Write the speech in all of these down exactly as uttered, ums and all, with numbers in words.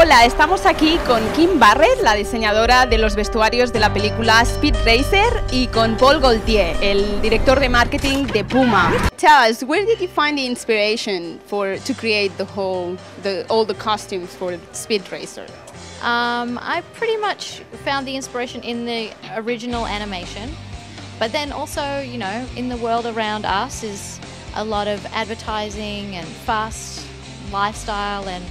Hola, estamos aquí con Kim Barrett, la diseñadora de los vestuarios de la película Speed Racer, y con Paul Gotea, el director de marketing de Puma. Tell us, where did you find the inspiration for to create the whole, the, all the costumes for Speed Racer? Um, I pretty much found the inspiration in the original animation, but then also, you know, in the world around us is a lot of advertising and fast lifestyle, and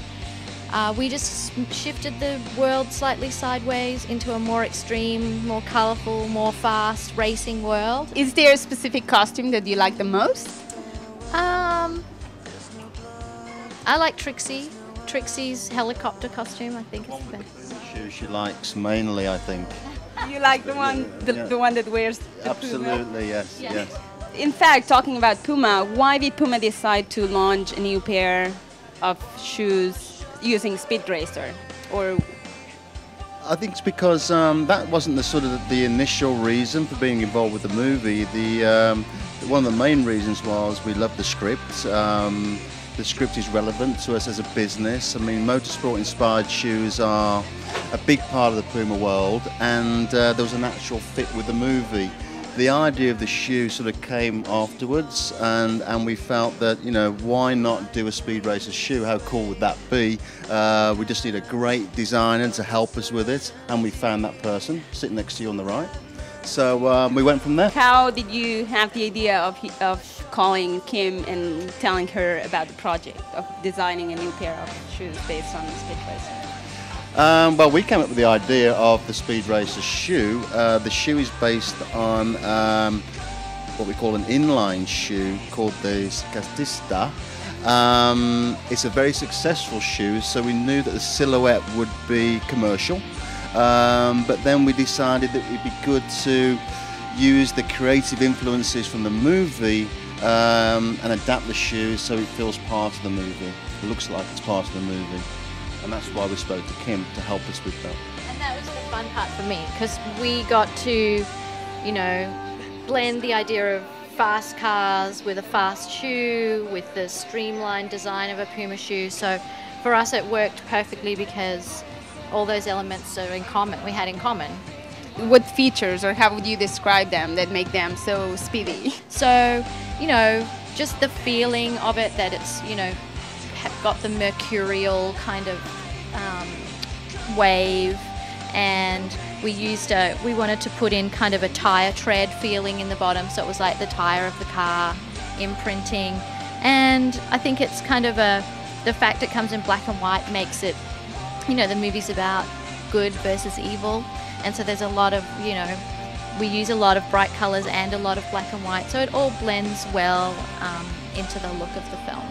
Uh, we just shifted the world slightly sideways into a more extreme, more colourful, more fast racing world. Is there a specific costume that you like the most? Um, I like Trixie. Trixie's helicopter costume, I think, is the best. She, she likes mainly, I think. You like the one, the, yeah. the one that wears the Absolutely, Puma? Yes, yeah. yes. In fact, talking about Puma, why did Puma decide to launch a new pair of shoes using Speed Racer? Or I think it's because um, that wasn't the sort of the initial reason for being involved with the movie. The um, one of the main reasons was we loved the script. Um, the script is relevant to us as a business. I mean, motorsport-inspired shoes are a big part of the Puma world, and uh, there was a natural fit with the movie. The idea of the shoe sort of came afterwards, and, and we felt that, you know, why not do a Speed Racer shoe? How cool would that be? Uh, we just need a great designer to help us with it, and we found that person sitting next to you on the right. So um, we went from there. How did you have the idea of, of calling Kim and telling her about the project of designing a new pair of shoes based on the Speed Racer? Um, well, we came up with the idea of the Speed Racer shoe. Uh, the shoe is based on um, what we call an inline shoe called the Catista. Um, it's a very successful shoe, so we knew that the silhouette would be commercial. Um, but then we decided that it'd be good to use the creative influences from the movie um, and adapt the shoe so it feels part of the movie. It looks like it's part of the movie. And that's why we spoke to Kim to help us with that. And that was the fun part for me, because we got to, you know, blend the idea of fast cars with a fast shoe, with the streamlined design of a Puma shoe. So for us it worked perfectly because all those elements are in common, we had in common. What features, or how would you describe them, that make them so speedy? So, you know, just the feeling of it, that it's, you know, have got the mercurial kind of um, wave, and we used a, we wanted to put in kind of a tire tread feeling in the bottom, so it was like the tire of the car imprinting. And I think it's kind of a, the fact it comes in black and white makes it, you know, the movie's about good versus evil, and so there's a lot of, you know, we use a lot of bright colours and a lot of black and white, so it all blends well um, into the look of the film.